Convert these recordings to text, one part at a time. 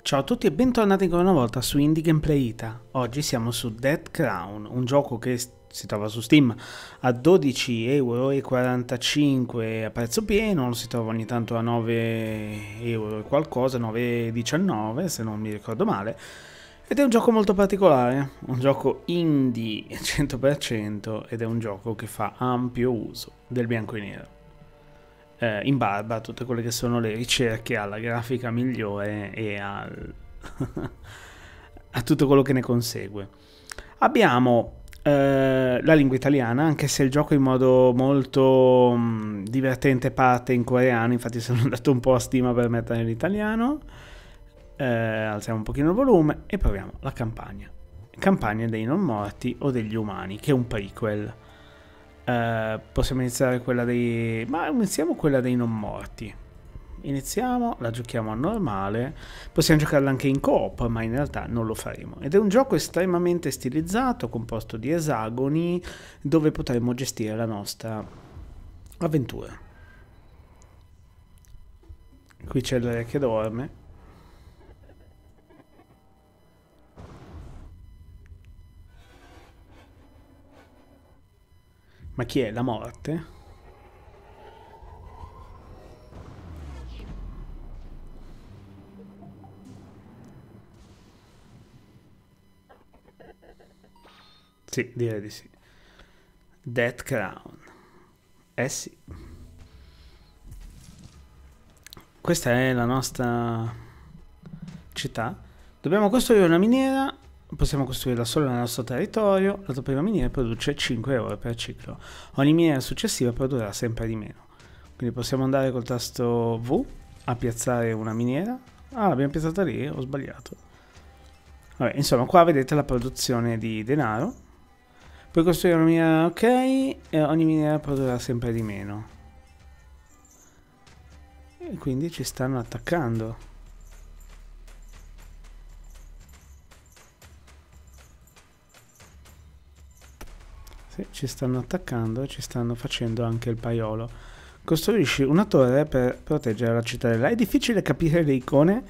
Ciao a tutti e bentornati ancora una volta su Indie Gameplay Ita. Oggi siamo su Death Crown, un gioco che si trova su Steam a 12,45 € a prezzo pieno, lo si trova ogni tanto a 9 € e qualcosa, 9,19 € se non mi ricordo male. Ed è un gioco molto particolare, un gioco indie 100% ed è un gioco che fa ampio uso del bianco e nero. In barba a tutte quelle che sono le ricerche alla grafica migliore e a tutto quello che ne consegue. Abbiamo la lingua italiana, anche se il gioco in modo molto divertente parte in coreano, infatti sono andato un po' a Steam per mettere l'italiano. Alziamo un pochino il volume e proviamo la campagna. Campagna dei non morti o degli umani, che è un prequel. Possiamo iniziare quella dei... ma iniziamo quella dei non morti. Iniziamo, la giochiamo a normale. Possiamo giocarla anche in coop, ma in realtà non lo faremo. Ed è un gioco estremamente stilizzato, composto di esagoni, dove potremo gestire la nostra avventura. Qui c'è il re che dorme. Ma chi è? La morte? Sì, direi di sì. Death Crown. Eh sì. Questa è la nostra città. Dobbiamo costruire una miniera. Possiamo costruirla solo nel nostro territorio. La prima miniera produce 5 ore per ciclo. Ogni miniera successiva produrrà sempre di meno. Quindi possiamo andare col tasto V a piazzare una miniera. Ah, l'abbiamo piazzata lì, ho sbagliato. Vabbè, insomma, qua vedete la produzione di denaro. Puoi costruire una miniera, ok, e ogni miniera produrrà sempre di meno. E quindi ci stanno attaccando. Ci stanno attaccando e ci stanno facendo anche il paiolo. Costruisci una torre per proteggere la cittadella. È difficile capire le icone,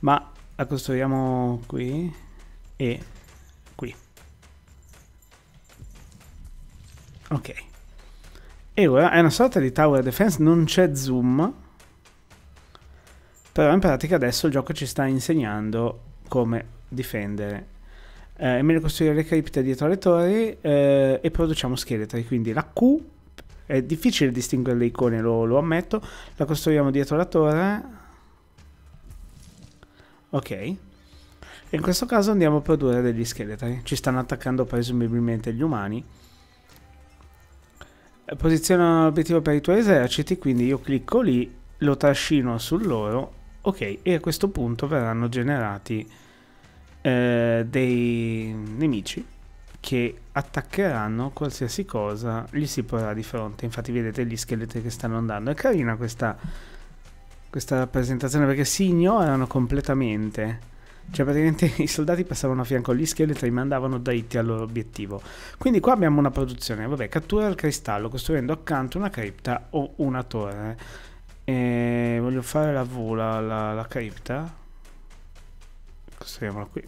ma la costruiamo qui e qui. Ok. E ora è una sorta di tower defense, non c'è zoom. Però in pratica adesso il gioco ci sta insegnando come difendere. È meglio costruire le cripte dietro alle torri e produciamo scheletri, quindi la Q è difficile distinguere le icone, lo ammetto. La costruiamo dietro la torre, ok, e in questo caso andiamo a produrre degli scheletri. Ci stanno attaccando presumibilmente gli umani. Posiziono l'obiettivo per i tuoi eserciti, quindi io clicco lì, lo trascino su loro, ok, e a questo punto verranno generati dei nemici che attaccheranno qualsiasi cosa gli si porrà di fronte. Infatti vedete gli scheletri che stanno andando. È carina questa rappresentazione perché si ignorano completamente. Cioè praticamente i soldati passavano a fianco agli scheletri e mandavano dritti al loro obiettivo. Quindi qua abbiamo una produzione. Vabbè, cattura il cristallo costruendo accanto una cripta o una torre. Voglio fare la V, la cripta. Costruiamola qui.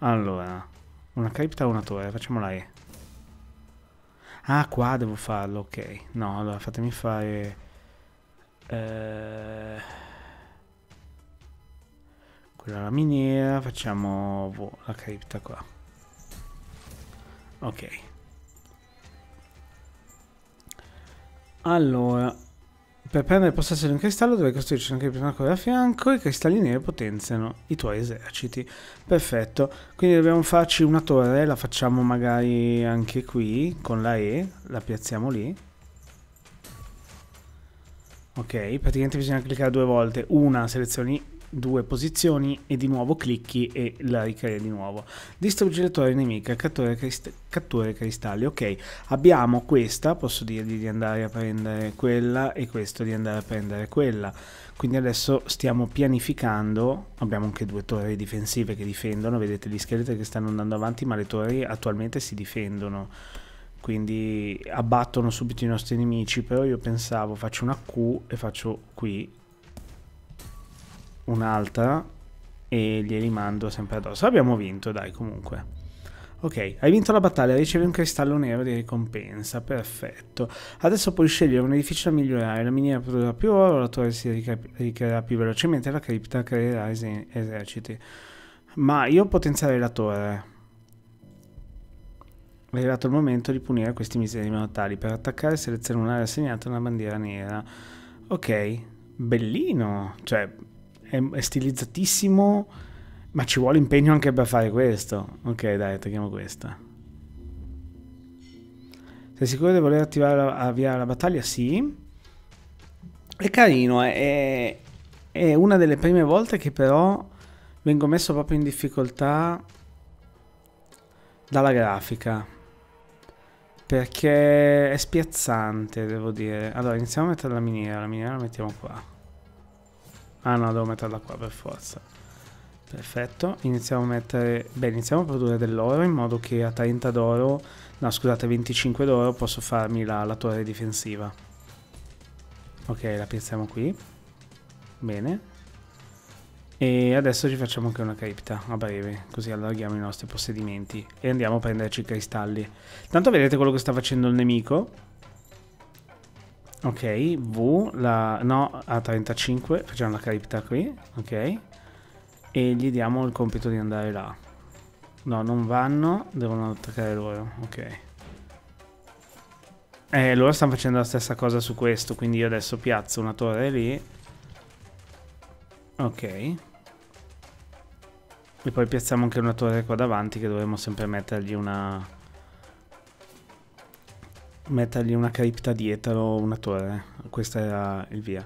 Allora, una cripta o una torre? Facciamola E. Ah, qua devo farlo, ok. No, allora fatemi fare... quella è la miniera, facciamo la cripta qua. Ok. Allora... per prendere possesso di un cristallo dovrai costruirci anche prima cosa a fianco. I cristalli neri potenziano i tuoi eserciti. Perfetto. Quindi dobbiamo farci una torre. La facciamo magari anche qui con la E. La piazziamo lì. Ok, praticamente bisogna cliccare due volte. Una, selezioni due posizioni e di nuovo clicchi e la ricrei di nuovo. Distruggi la torre nemica, cattura i cristalli. Ok, abbiamo questa, posso dirgli di andare a prendere quella e questo di andare a prendere quella. Quindi adesso stiamo pianificando, abbiamo anche due torri difensive che difendono, vedete gli scheletri che stanno andando avanti ma le torri attualmente si difendono. quindi abbattono subito i nostri nemici. Però io pensavo, faccio una Q e faccio qui un'altra e glieli mando sempre addosso. Abbiamo vinto, dai, comunque. Ok, hai vinto la battaglia, ricevi un cristallo nero di ricompensa, perfetto. Adesso puoi scegliere un edificio da migliorare, la miniera produrrà più oro, la torre si ricreerà più velocemente, la cripta creerà eserciti. Ma io potenziare la torre. È arrivato il momento di punire questi miseri mortali. Per attaccare seleziona un'area assegnata e una bandiera nera. Ok, bellino, cioè è stilizzatissimo. Ma ci vuole impegno anche per fare questo. Ok, dai, attacchiamo questa. Sei sicuro di voler avviare la battaglia? Sì. È carino, è una delle prime volte che però vengo messo proprio in difficoltà dalla grafica, perché è spiazzante, devo dire. Allora, iniziamo a mettere la miniera. La miniera la mettiamo qua. Ah no, devo metterla qua per forza. Perfetto, iniziamo a mettere... Beh, iniziamo a produrre dell'oro in modo che a 30 d'oro... No, scusate, 25 d'oro posso farmi la torre difensiva. Ok, la piazziamo qui. Bene. E adesso ci facciamo anche una cripta, a breve. Così allarghiamo i nostri possedimenti. E andiamo a prenderci i cristalli. Tanto vedete quello che sta facendo il nemico. Ok, V, la... No, a 35. Facciamo la cripta qui. Ok. E gli diamo il compito di andare là. No, non vanno, devono attaccare loro. Ok. Loro stanno facendo la stessa cosa su questo, quindi io adesso piazzo una torre lì. Ok. E poi piazziamo anche una torre qua davanti, che dovremmo sempre mettergli una... Mettergli una cripta dietro una torre. Questo era il via.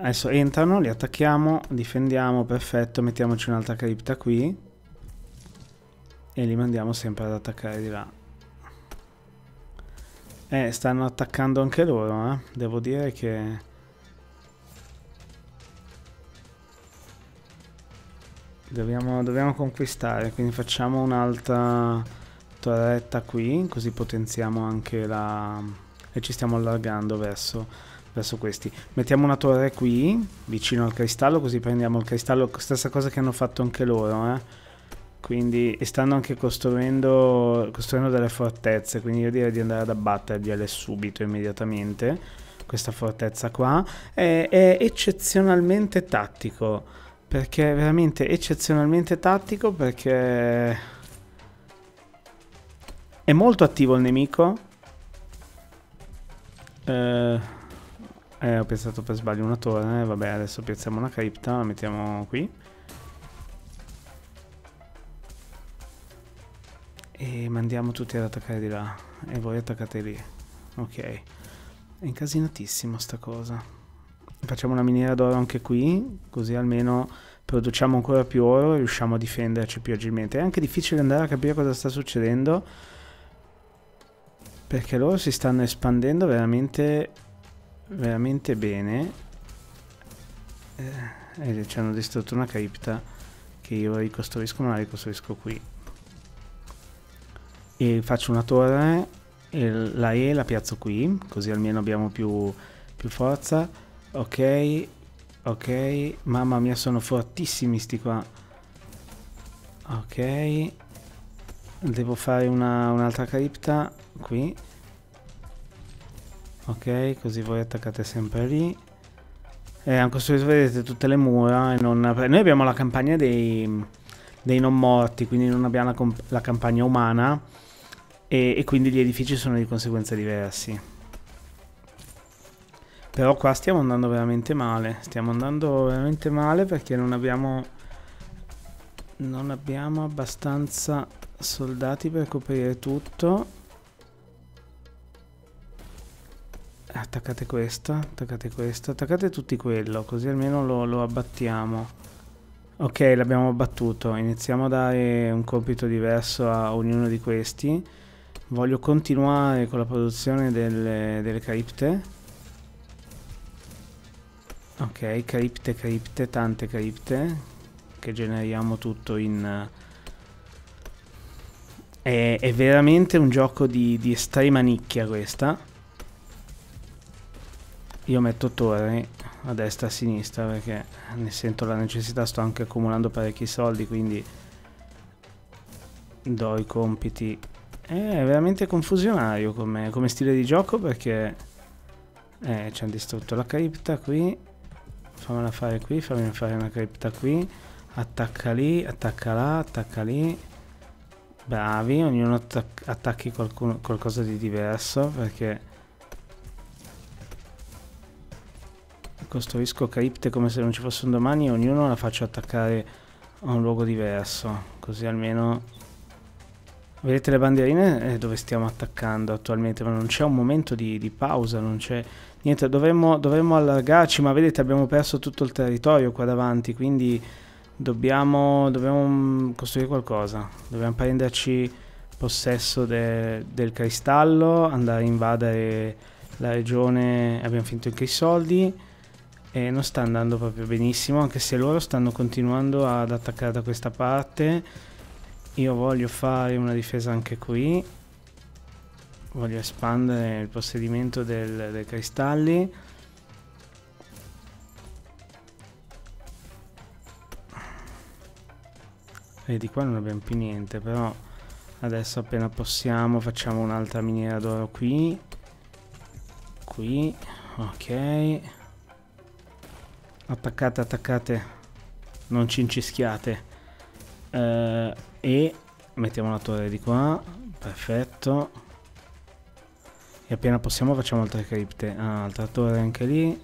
Adesso entrano, li attacchiamo, difendiamo, perfetto, mettiamoci un'altra cripta qui e li mandiamo sempre ad attaccare di là. Stanno attaccando anche loro, eh? Devo dire che... Dobbiamo conquistare, quindi facciamo un'altra torretta qui, così potenziamo anche la... e ci stiamo allargando verso questi. Mettiamo una torre qui vicino al cristallo, così prendiamo il cristallo, stessa cosa che hanno fatto anche loro, eh? Quindi, e stanno anche costruendo delle fortezze, quindi io direi di andare ad abbattergliele subito, immediatamente. Questa fortezza qua è eccezionalmente tattico, perché è veramente eccezionalmente tattico, perché è molto attivo il nemico. Ho piazzato per sbaglio una torre, vabbè, adesso piazziamo una cripta, la mettiamo qui. E mandiamo tutti ad attaccare di là. E voi attaccate lì. Ok. È incasinatissimo sta cosa. Facciamo una miniera d'oro anche qui, così almeno produciamo ancora più oro e riusciamo a difenderci più agilmente. È anche difficile andare a capire cosa sta succedendo, perché loro si stanno espandendo veramente bene, e ci hanno distrutto una cripta che io ricostruisco, ma la ricostruisco qui e faccio una torre e la E la piazzo qui, così almeno abbiamo più forza. Ok, ok, mamma mia, sono fortissimi sti qua. Ok, devo fare un'altra cripta qui. Ok, così voi attaccate sempre lì. Hanno costruito, vedete, tutte le mura. E non... Noi abbiamo la campagna dei non morti, quindi non abbiamo la campagna umana. E quindi gli edifici sono di conseguenza diversi. Però qua stiamo andando veramente male. Stiamo andando veramente male perché non abbiamo abbastanza soldati per coprire tutto. Attaccate questa, attaccate questa, attaccate tutti quello, così almeno lo abbattiamo. Ok, l'abbiamo abbattuto. Iniziamo a dare un compito diverso a ognuno di questi. Voglio continuare con la produzione delle cripte. Ok, cripte, cripte, tante cripte, che generiamo tutto in... È veramente un gioco di estrema nicchia questa. Io metto torri a destra e a sinistra perché ne sento la necessità, sto anche accumulando parecchi soldi, quindi do i compiti. È veramente confusionario come stile di gioco perché ci hanno distrutto la cripta qui. Fammela fare qui, fammi fare una cripta qui. Attacca lì, attacca là, attacca lì. Bravi, ognuno attacchi qualcosa di diverso perché costruisco cripte come se non ci fosse un domani e ognuno la faccio attaccare a un luogo diverso, così almeno vedete le bandierine dove stiamo attaccando attualmente, ma non c'è un momento di pausa, non c'è niente. Dovremmo allargarci, ma vedete abbiamo perso tutto il territorio qua davanti, quindi dobbiamo costruire qualcosa, dobbiamo prenderci possesso del cristallo, andare a invadere la regione. Abbiamo finito anche i soldi e non sta andando proprio benissimo, anche se loro stanno continuando ad attaccare da questa parte. Io voglio fare una difesa anche qui, voglio espandere il possedimento dei cristalli. E di qua non abbiamo più niente, però adesso appena possiamo facciamo un'altra miniera d'oro qui. Qui, ok. Attaccate, attaccate, non ci incischiate. E mettiamo la torre di qua, perfetto. E appena possiamo facciamo altre cripte. Altra torre anche lì.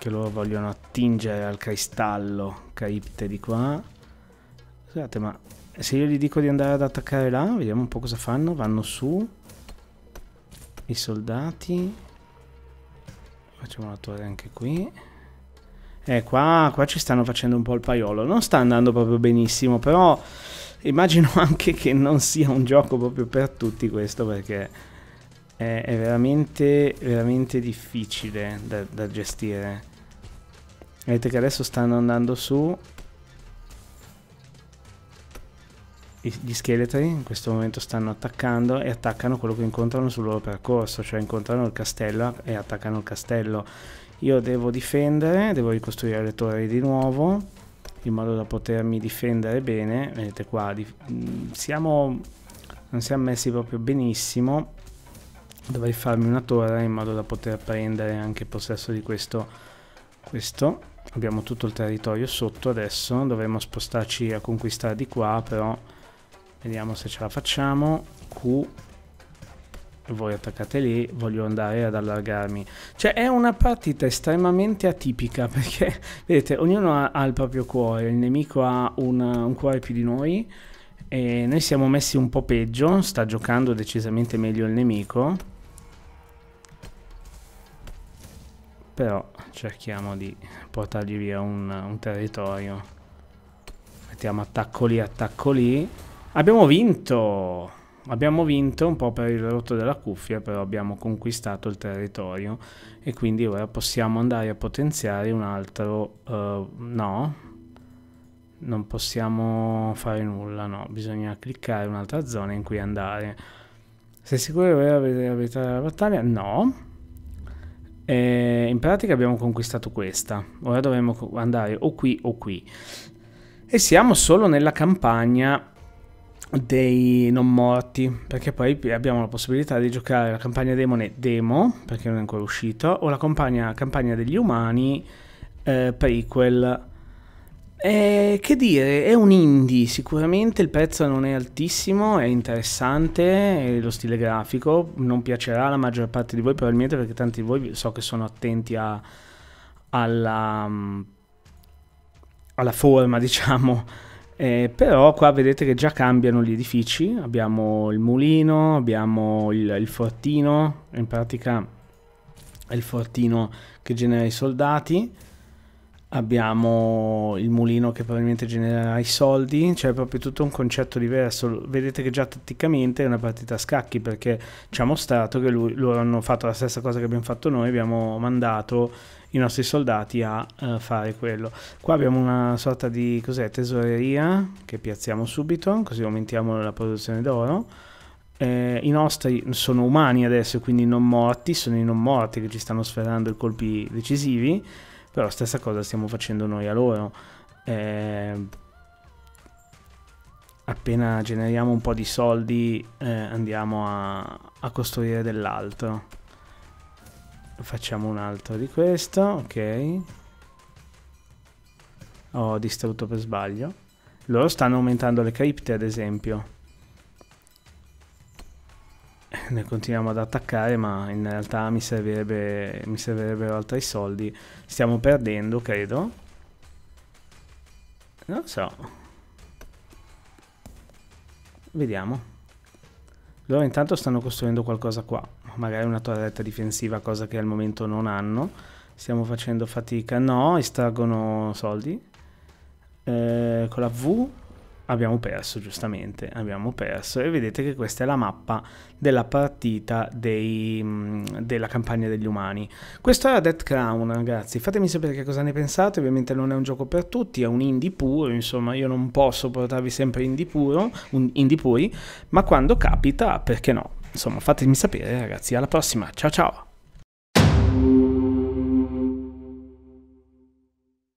Che loro vogliono attingere al cristallo, cripte di qua. Scusate, ma se io gli dico di andare ad attaccare là, vediamo un po' cosa fanno. Vanno su i soldati, facciamo una torre anche qui. Qua ci stanno facendo un po' il paiolo, non sta andando proprio benissimo, però immagino anche che non sia un gioco proprio per tutti questo, perché è veramente, veramente difficile da gestire. Vedete che adesso stanno andando su gli scheletri, in questo momento stanno attaccando e attaccano quello che incontrano sul loro percorso, cioè incontrano il castello e attaccano il castello. Io devo difendere, devo ricostruire le torri di nuovo in modo da potermi difendere bene. Vedete qua, non siamo messi proprio benissimo. Dovrei farmi una torre in modo da poter prendere anche possesso di questo. Abbiamo tutto il territorio sotto, adesso dovremmo spostarci a conquistare di qua, però vediamo se ce la facciamo. Q, voi attaccate lì, voglio andare ad allargarmi. Cioè è una partita estremamente atipica perché vedete ognuno ha il proprio cuore, il nemico ha un cuore più di noi e noi siamo messi un po' peggio, sta giocando decisamente meglio il nemico. Però cerchiamo di portargli via un territorio. Mettiamo attacco lì. Abbiamo vinto! Abbiamo vinto un po' per il rotto della cuffia, però abbiamo conquistato il territorio. E quindi ora possiamo andare a potenziare un altro... no, non possiamo fare nulla, no. Bisogna cliccare un'altra zona in cui andare. Sei sicuro di voler evitare la battaglia? No. In pratica abbiamo conquistato questa, ora dovremmo andare o qui o qui e siamo solo nella campagna dei non morti, perché poi abbiamo la possibilità di giocare la campagna demone demo, perché non è ancora uscito, o la campagna degli umani prequel. Che dire, è un indie, sicuramente il prezzo non è altissimo, è interessante, è lo stile grafico non piacerà alla maggior parte di voi probabilmente, perché tanti di voi so che sono attenti alla forma, diciamo. Però qua vedete che già cambiano gli edifici, abbiamo il mulino, abbiamo il fortino, in pratica è il fortino che genera i soldati. Abbiamo il mulino che probabilmente genererà i soldi, cioè è proprio tutto un concetto diverso. Vedete che già tatticamente è una partita a scacchi, perché ci ha mostrato che loro hanno fatto la stessa cosa che abbiamo fatto noi, abbiamo mandato i nostri soldati a fare quello. Qua abbiamo una sorta di tesoreria che piazziamo subito, così aumentiamo la produzione d'oro. I nostri sono umani adesso, quindi non morti, sono i non morti che ci stanno sferrando i colpi decisivi. Però stessa cosa stiamo facendo noi a loro. Appena generiamo un po' di soldi andiamo a costruire dell'altro. Facciamo un altro di questo, ok. Ho distrutto per sbaglio. Loro stanno aumentando le cripte, ad esempio. Noi continuiamo ad attaccare, ma in realtà mi servirebbero altri soldi. Stiamo perdendo, credo. Non so. Vediamo. Loro intanto stanno costruendo qualcosa qua. Magari una torretta difensiva, cosa che al momento non hanno. Stiamo facendo fatica. No, estraggono soldi. Con la V... abbiamo perso, giustamente, abbiamo perso. E vedete che questa è la mappa della partita della campagna degli umani. Questo era Death Crown, ragazzi. Fatemi sapere che cosa ne pensate. Ovviamente non è un gioco per tutti, è un indie puro, insomma io non posso portarvi sempre indie puri, ma quando capita, perché no? Insomma, fatemi sapere, ragazzi. Alla prossima, ciao ciao!